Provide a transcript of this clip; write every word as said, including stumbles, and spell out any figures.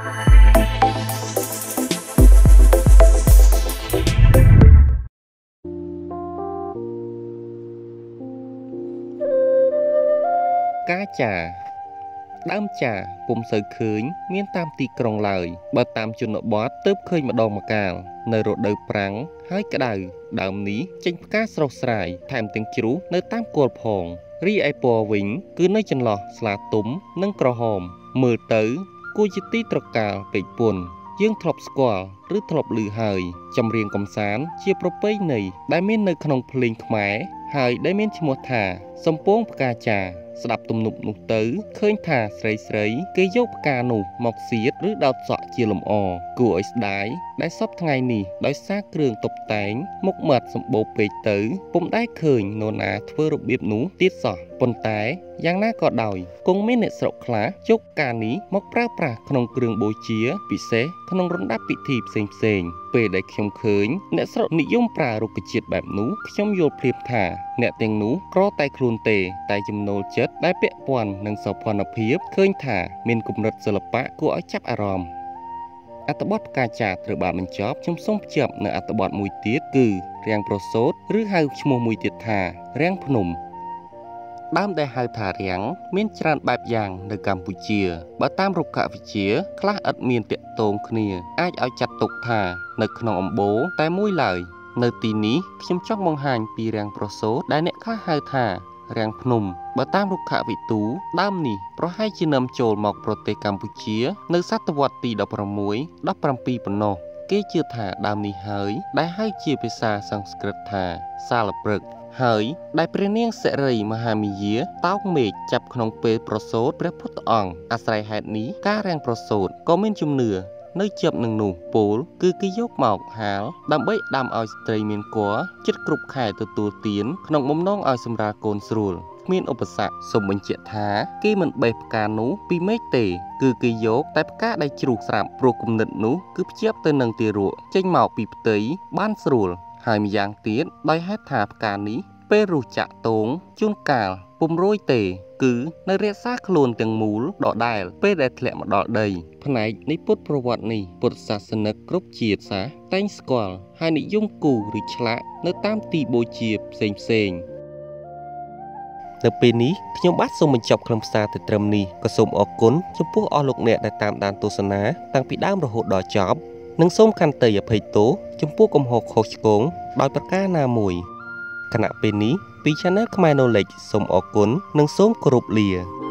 Cá chà, đám chà cũng sợi khơi miên tam tì krong lời, bờ tam chun nọ bó tớp khơi mà đòn mà cào, nơi rột đời práng, hai cả đời, đám ní tranh cá sâu sài, thèm tiếng chú nơi tam cột hòn, ri ai bò vĩnh, cứ nơi chân lò, là túm, nâng cò hòm, mờ tới, cô chỉ tí trọc cào, bịch buồn, dương thọp squall, rứ thọp lử hời, trong riêng công sán, chia propay này, đại miên nơi khăn ông pling khmé, hời đại miên chỉ một thả, sầm pong cá chà. ស្ដាប់ទំនុកនោះទៅឃើញថាស្រីស្រីគេយកផ្កានោះមកសៀតឬដោតសក់ជាលំអ ដែលពាក់ព័ន្ធនឹងសោភ័ណភាពឃើញថាមានគំនិតសិល្បៈគួរឲ្យចាប់អារម្មណ៍អត្ថបទផ្កាចាត្រូវបានបញ្ចប់ខ្ញុំសូមបញ្ជាក់នៅអត្ថបទមួយទៀតគឺរាំងប្រសូតឬហៅឈ្មោះមួយទៀតថារាំងភ្នំ Đám đại hai thả ráng, miên tràn bạp giang nơi Campuchia, bà tam rục khả vị chía, khá ất miên tiện tồn khnia, ai áo chặt tục thả, nơi khăn ông bố, tay mũi lời, nơi tí ní, khiêm chóc mong hành bì ràng prosốt, đại nẹ khá hai thả, ràng pnum, bà tam rục khả vị tú, đám ní, pro hai chi nâm chôl mọc pro tê Campuchia, nơi sát tập vật tì đọc pro muối, đọc pram pi bần nô. Kế chưa thả đám ní hới, đại hai chia bê xa Sanskrit thả, xa lập rực. ហើយដែលព្រះនាងសិរីមហាមាយាតោកមេចាប់ក្នុងពេលប្រសូតព្រះពុទ្ធអង្គអាស្រ័យហេតុនេះការរាំងប្រសូតក៏មានជំនឿនៅជាប់នឹងនោះពលគឺគេយកមកហាលដើម្បីដាំឲ្យស្ត្រីមានគវចិត្តគ្រប់ខែទទួលទានក្នុងបំណងឲ្យសម្រាលកូនស្រួលគ្មានឧបសគ្គសូមបញ្ជាក់ថាគេមិនបែបផ្កានោះពីមេឃទេគឺគេយកតែផ្កាដែលជ្រូកស្រាប់ព្រោះគំនិតនោះគឺភ្ជាប់ទៅនឹងទីរក់ចេញមកពីផ្ទៃបានស្រួល ហើយម្យ៉ាងទៀតដោយហេតុថាផ្កានេះពេលរសចាក់តងជួនកាលពំរយទេគឺនៅរក្សាខ្លួនទាំងមូលដដែលពេលដែលធ្លាក់មកដល់ដីផ្នែកនេះពុទ្ធប្រវត្តិនេះពុទ្ធសាសនិកគ្រប់ជាតិសាសតែងស្កល់ហើយនិយមគូរឬឆ្លាក់នៅតាមទីបូជាផ្សេងផ្សេង នឹងសូមខន្តីអភ័យទោសចំពោះកំហុសខុសឆ្គងដោយប្រការណាមួយគណៈពេលនេះពី Channel Khmer Knowledge សូមអរគុណនិងសូមគោរពលា